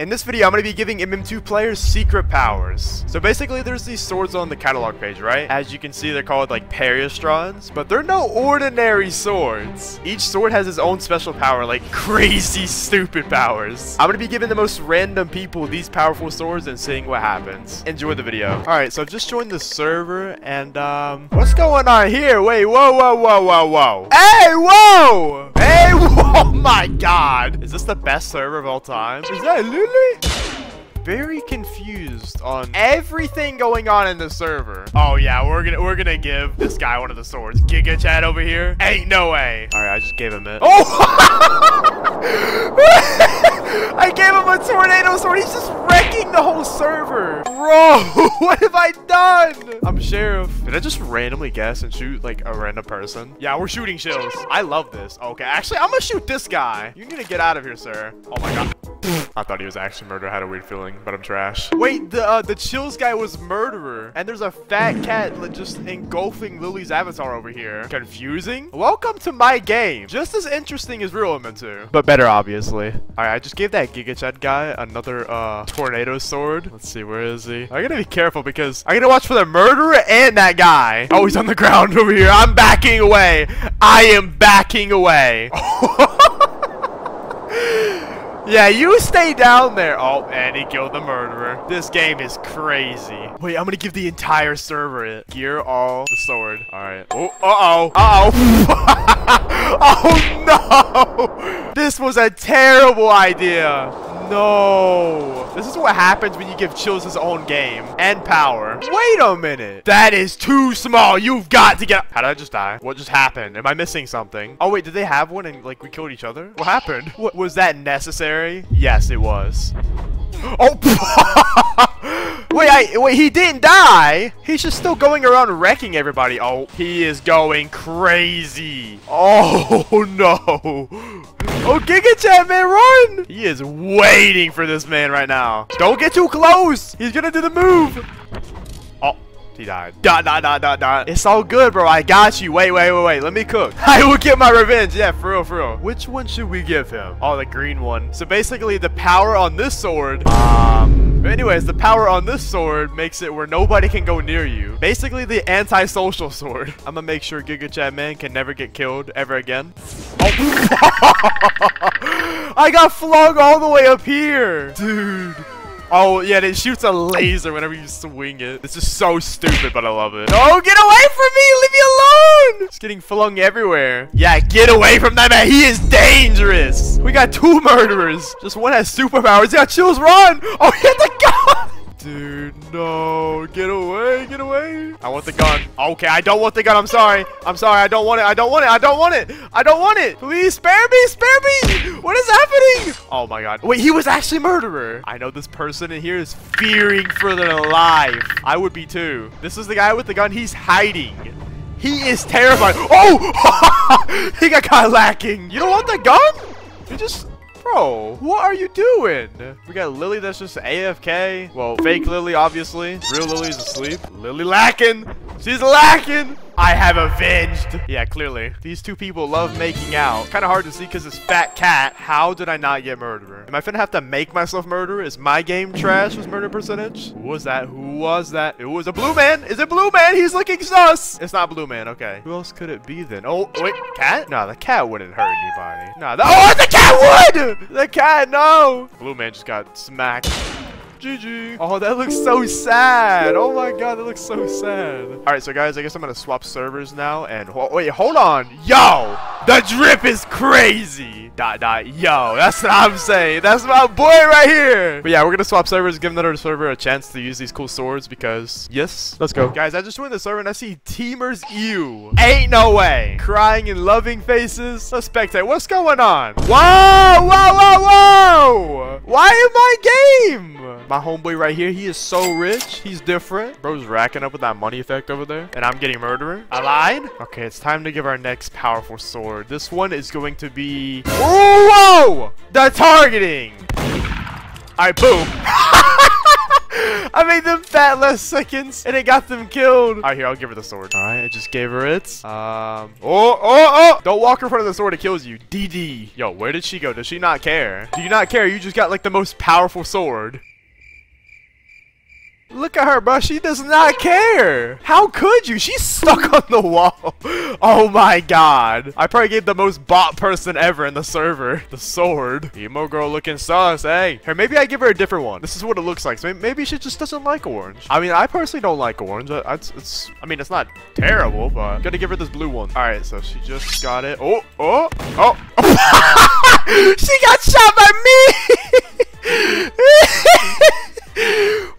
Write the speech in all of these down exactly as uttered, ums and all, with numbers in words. In this video, I'm going to be giving M M two players secret powers. So basically, there's these swords on the catalog page, right? As you can see, they're called like periastrons, but they're no ordinary swords. Each sword has its own special power, like crazy stupid powers. I'm going to be giving the most random people these powerful swords and seeing what happens. Enjoy the video. All right, so I've just joined the server and um, what's going on here? Wait, whoa, whoa, whoa, whoa, whoa. Hey, whoa! Hey, whoa! Oh my God! Is this the best server of all time? Is that Lily? Very confused on everything going on in the server. Oh yeah, we're gonna we're gonna give this guy one of the swords. Giga Chad over here. Ain't no way. All right, I just gave him it. Oh! I gave him a tornado sword. He's just wrecking the whole server. Bro, what have I done? I'm sheriff. Did I just randomly guess and shoot like a random person? Yeah, we're shooting Chills. I love this. Okay, actually, I'm gonna shoot this guy. You need to get out of here, sir. Oh my God. I thought he was actually murderer. I had a weird feeling, but I'm trash. Wait, the uh, the Chills guy was murderer, and there's a fat cat just engulfing Lily's avatar over here. Confusing? Welcome to my game. Just as interesting as real M M two, but better, obviously. All right, I just gave that Giga Chad guy another uh, tornado sword. Let's see, where is he? I gotta be careful because I gotta watch for the murderer and that guy. Oh, he's on the ground over here. I'm backing away. I am backing away. Yeah, you stay down there. Oh, and he killed the murderer. This game is crazy. Wait, I'm gonna give the entire server it. Gear all the sword. All right. Oh, uh-oh. Uh-oh. Oh, no. This was a terrible idea. No. This is what happens when you give Chills his own game and power. Wait a minute. That is too small. You've got to get... How did I just die? What just happened? Am I missing something? Oh, wait. Did they have one and, like, we killed each other? What happened? What, was that necessary? Yes, it was. Oh... Wait, I, wait, he didn't die. He's just still going around wrecking everybody. Oh, he is going crazy. Oh, no. Oh, Giga Chad, man, run. He is waiting for this man right now. Don't get too close. He's going to do the move. Oh, he died. Dot, dot, dot, dot, dot. It's all good, bro. I got you. Wait, wait, wait, wait. Let me cook. I will get my revenge. Yeah, for real, for real. Which one should we give him? Oh, the green one. So basically, the power on this sword... Um... But anyways, the power on this sword makes it where nobody can go near you. Basically, the anti-social sword. I'm gonna make sure Giga Chad Man can never get killed ever again. Oh. I got flung all the way up here. Dude. Oh, yeah, it shoots a laser whenever you swing it. This is so stupid, but I love it. No, get away from me! Leave me alone! It's getting flung everywhere. Yeah, get away from that man! He is dangerous! We got two murderers. Just one has superpowers. Yeah, Chills, run! Oh, he had the gun! Dude, no. Get away, get away. I want the gun. Okay, I don't want the gun. I'm sorry. I'm sorry. I don't want it. I don't want it. I don't want it. I don't want it. Please spare me. Spare me. What is happening? Oh, my God. Wait, he was actually a murderer. I know this person in here is fearing for their life. I would be too. This is the guy with the gun. He's hiding. He is terrified. Oh, he got caught lacking. You don't want the gun? He just... Bro, what are you doing? We got Lily that's just A F K. Well, fake Lily, obviously. Real Lily's asleep. Lily lacking. She's lacking. I have avenged. Yeah, clearly. These two people love making out. Kind of hard to see because it's fat cat. How did I not get murderer? Am I finna have to make myself murderer? Is my game trash with murder percentage? Who was that? Who was that? It was a blue man. Is it blue man? He's looking sus. It's not blue man. Okay. Who else could it be then? Oh, wait. Cat? No, the cat wouldn't hurt anybody. No, the oh, the cat would! The cat, no. Blue man just got smacked. G G. Oh, that looks so sad. Oh my God, that looks so sad. All right, so guys, I guess I'm gonna swap servers now. And ho wait, hold on, yo, the drip is crazy. Dot dot. Yo, that's what I'm saying. That's my boy right here. But yeah, we're gonna swap servers, give another server a chance to use these cool swords because yes, let's go, guys. I just joined the server and I see teamers. You ain't no way. Crying and loving faces. Let's spectate. What's going on? Whoa, whoa, whoa, whoa! Why am I game? My homeboy right here, he is so rich. He's different. Bro's racking up with that money effect over there. And I'm getting murderer. I lied? Okay, it's time to give our next powerful sword. This one is going to be... Whoa! Whoa! The targeting! All right, boom. I made them fat less seconds, and it got them killed. All right, here, I'll give her the sword. All right, I just gave her it. Um, oh, oh, oh! Don't walk in front of the sword, it kills you. D D. Yo, where did she go? Does she not care? Do you not care? You just got, like, the most powerful sword. Look at her, bro. She does not care. How could you? She's stuck on the wall. Oh, my God. I probably gave the most bot person ever in the server the sword. Emo girl looking sus, hey. Here, maybe I give her a different one. This is what it looks like. So maybe she just doesn't like orange. I mean, I personally don't like orange. I, it's, it's, I mean, it's not terrible, but I'm gonna give her this blue one. All right, so she just got it. Oh, oh, oh. She got shot by me.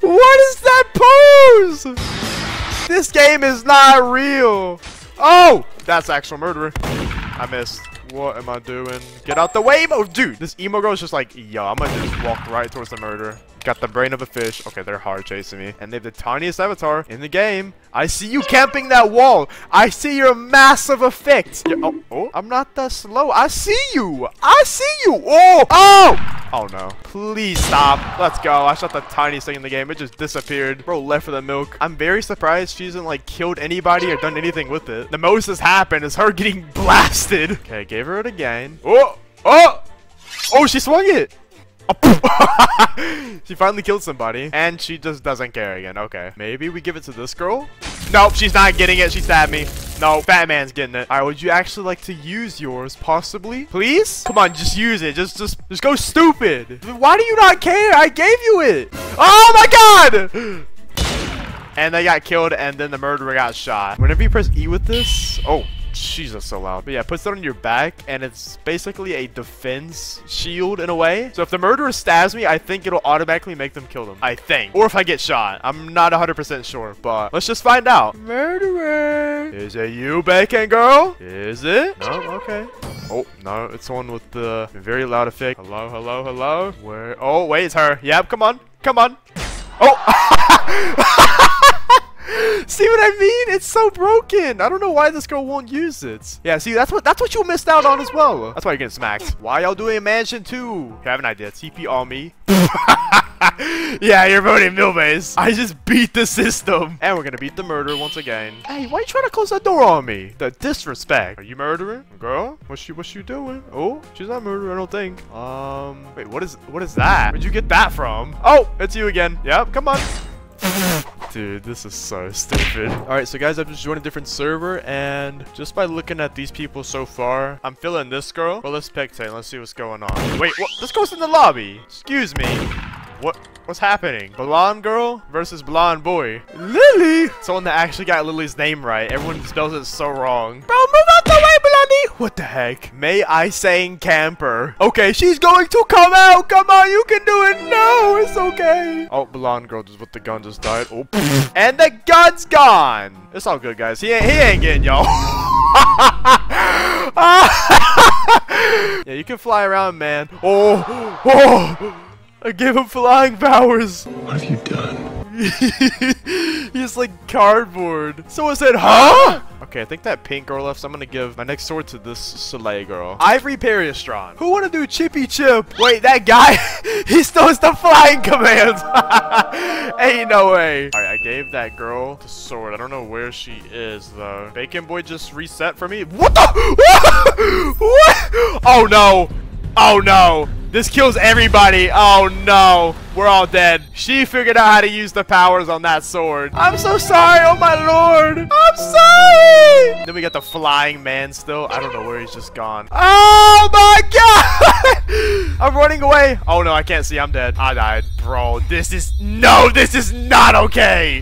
What is that pose? This game is not real. Oh, that's actual murderer. I missed. What am I doing? Get out the way, emo dude. This emo girl is just like, yo, I'm gonna just walk right towards the murderer. Got the brain of a fish. Okay, they're hard chasing me, and they have the tiniest avatar in the game. I see you camping that wall. I see your massive effect. Yeah, oh, oh, I'm not that slow. I see you. I see you. Oh, oh, oh no! Please stop. Let's go. I shot the tiniest thing in the game. It just disappeared. Bro, left for the milk. I'm very surprised she hasn't like killed anybody or done anything with it. The most has happened is her getting blasted. Okay, gave her it again. Oh, oh, oh! She swung it. She finally killed somebody, and she just doesn't care again. Okay, maybe we give it to this girl. Nope, she's not getting it. She stabbed me. No, fat man's getting it. All right, would you actually like to use yours, possibly? Please? Come on, just use it. Just, just, just go stupid. Why do you not care? I gave you it. Oh my God! And they got killed, and then the murderer got shot. Whenever you press E with this, oh. Jesus, so loud. But yeah, puts it on your back, and it's basically a defense shield in a way. So if the murderer stabs me, I think it'll automatically make them kill them. I think. Or if I get shot. I'm not one hundred percent sure, but let's just find out. Murderer. Is it you, bacon girl? Is it? No? Okay. Oh, no. It's one with the very loud effect. Hello, hello, hello. Where? Oh, wait, it's her. Yep, come on. Come on. Oh. See what I mean? It's so broken. I don't know why this girl won't use it. Yeah, see, that's what that's what you missed out on as well. That's why you're getting smacked. Why y'all doing Mansion two? I have an idea. T P on me. Yeah, you're voting Milbase. I just beat the system. And we're gonna beat the murderer once again. Hey, why you trying to close that door on me? The disrespect. Are you murdering? Girl? What's she what's she doing? Oh, she's not murdering, I don't think. Um wait, what is what is that? Where'd you get that from? Oh, it's you again. Yep, come on. Dude, this is so stupid. All right, so guys, I've just joined a different server, and just by looking at these people so far, I'm feeling this girl. Well, let's spectate. Let's see what's going on. Wait, what? This girl's in the lobby. Excuse me. What? What's happening? Blonde girl versus blonde boy. Lily. Someone that actually got Lily's name right. Everyone spells it so wrong. Bro, move out the way, blondie. What the heck? May I saying camper? Okay, she's going to come out. Come on, you can do it. No, it's okay. Oh, blonde girl just with the gun just died. Oh, and the gun's gone. It's all good, guys. He ain't, he ain't getting y'all. Yeah, you can fly around, man. Oh, oh. I gave him flying powers. What have you done? He's like cardboard. Someone said, huh? Okay, I think that pink girl left, so I'm gonna give my next sword to this Soleil girl. Ivory Periastron. Who wanna do chippy chip? Wait, that guy, he still has the flying commands. Ain't no way. All right, I gave that girl the sword. I don't know where she is, though. Bacon boy just reset for me. What the? What? What? Oh, no. Oh, no. This kills everybody. Oh no, we're all dead. She figured out how to use the powers on that sword. I'm so sorry, oh my lord. I'm sorry. Then we got the flying man still. I don't know where he's just gone. Oh my God. I'm running away. Oh no, I can't see, I'm dead. I died. Bro, this is, no, this is not okay.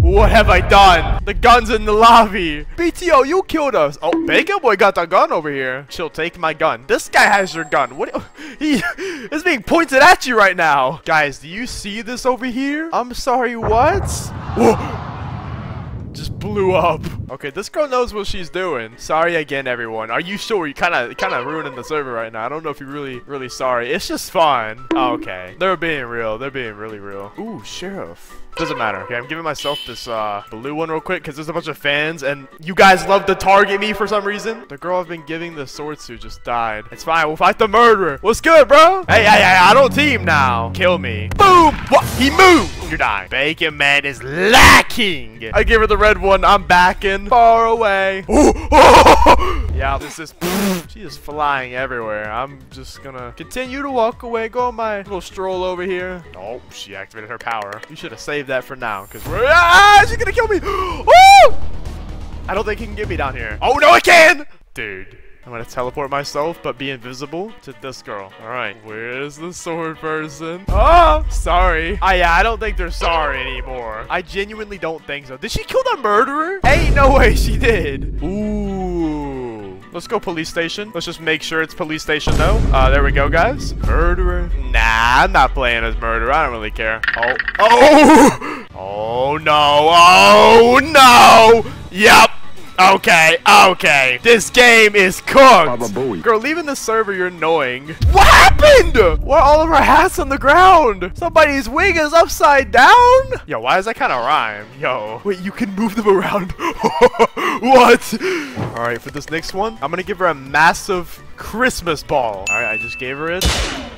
What have I done? The gun's in the lobby. B T O, you killed us. Oh, Bacon Boy got the gun over here. She'll take my gun. This guy has your gun. What? He is being pointed at you right now. Guys, do you see this over here? I'm sorry, what? Whoa. Just blew up. Okay, this girl knows what she's doing. Sorry again, everyone. Are you sure? You kind of kind of ruining the server right now. I don't know if you're really, really sorry. It's just fun. Oh, okay. They're being real. They're being really real. Ooh, Sheriff. Doesn't matter. Okay, I'm giving myself this uh, blue one real quick because there's a bunch of fans and you guys love to target me for some reason. The girl I've been giving the sword to just died. It's fine. We'll fight the murderer. What's good, bro? Hey, hey, hey, I don't team now. Kill me. Boom. What? He moved. you're dying. Bacon Man is lacking. I give her the red one. I'm backing. Far away. Yeah, this is... She is flying everywhere. I'm just gonna continue to walk away. Go on my little stroll over here. Oh, she activated her power. You should have saved that for now, because we're... Ah, she's gonna kill me. Oh! I don't think he can get me down here. Oh, no, I can! Dude. I'm gonna teleport myself, but be invisible to this girl. All right, where's the sword person? Oh, sorry. I, I don't think they're sorry anymore. I genuinely don't think so. Did she kill the murderer? Ain't no way she did. Ooh. Let's go police station. Let's just make sure it's police station though. Uh, there we go, guys. Murderer. Nah, I'm not playing as murderer. I don't really care. Oh, oh, oh no, oh no. Yep. Okay, okay. This game is cooked. Girl, leaving the server, you're annoying. What happened? Why are all of our hats on the ground? Somebody's wing is upside down? Yo, why does that kind of rhyme? Yo. Wait, you can move them around. What? All right, for this next one, I'm going to give her a massive Christmas ball. All right, I just gave her it.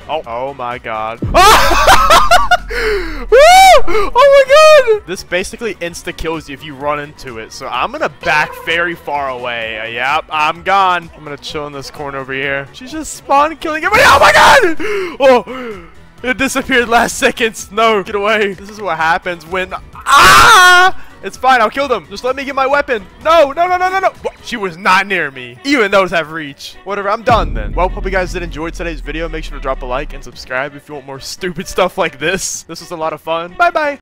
Oh, oh my God. Oh my God! This basically insta kills you if you run into it. So I'm gonna back very far away. Uh, yep, I'm gone. I'm gonna chill in this corner over here. She's just spawn killing everybody. Oh my God! Oh, it disappeared last seconds. No, get away. This is what happens when. Ah! It's fine. I'll kill them. Just let me get my weapon. No, no, no, no, no, no. She was not near me. Even those have reach. Whatever. I'm done then. Well, hope you guys did enjoy today's video. Make sure to drop a like and subscribe if you want more stupid stuff like this. This was a lot of fun. Bye-bye.